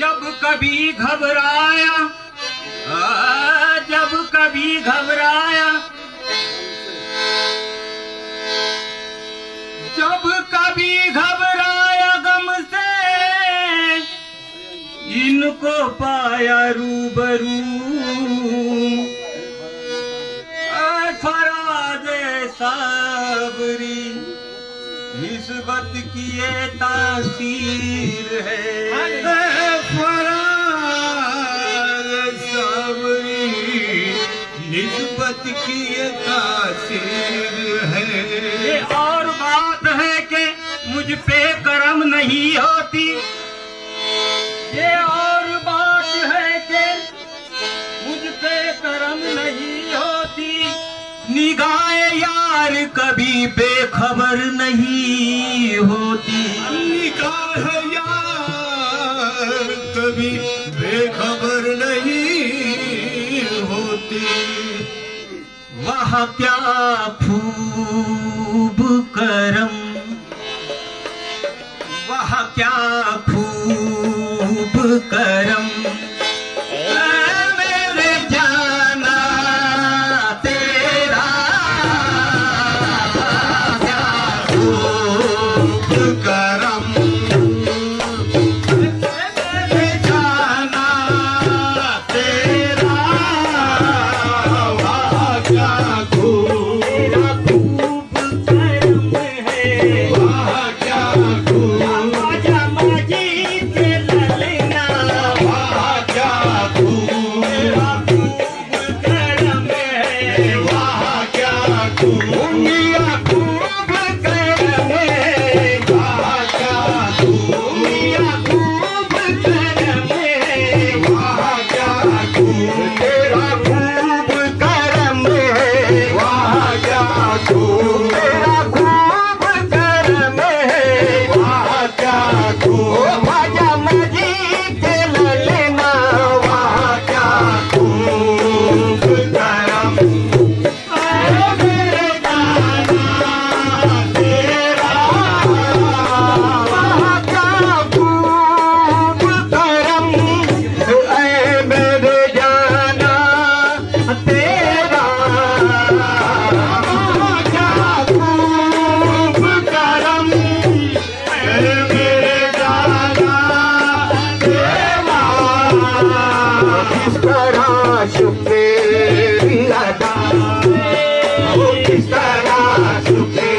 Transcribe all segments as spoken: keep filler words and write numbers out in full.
जब कभी घबराया, जब कभी घबराया, जब कभी घबराया गम से, इनको पाया रूबरू साबरी। निस्बत की ये तासीर है फराज साबरी, निस्बत की ये तासीर है। ये और बात है कि मुझ पे करम नहीं होती, ये और बात है कि मुझ पे करम नहीं होती। निगाहें यार कभी बेखबर नहीं होती, निगाहें यार कभी बेखबर नहीं होती। वह क्या खूब करम, वह क्या खूब करम Superior, superior.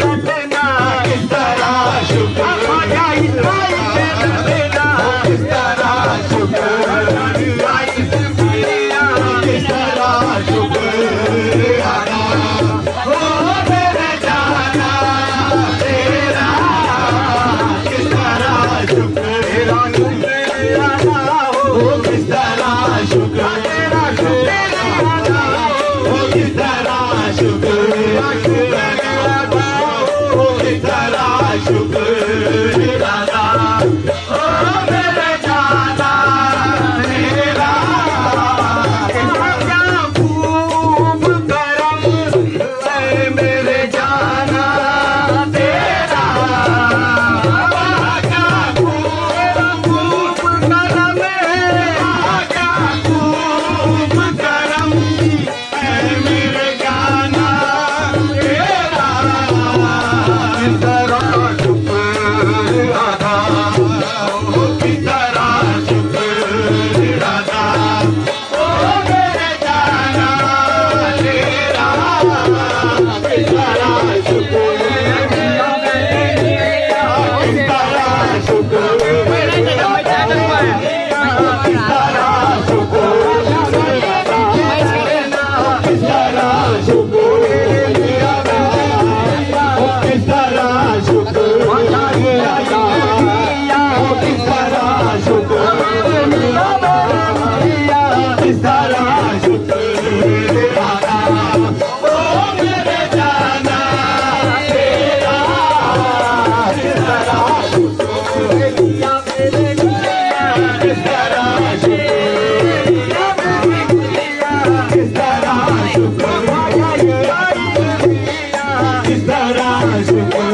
Is that I should go?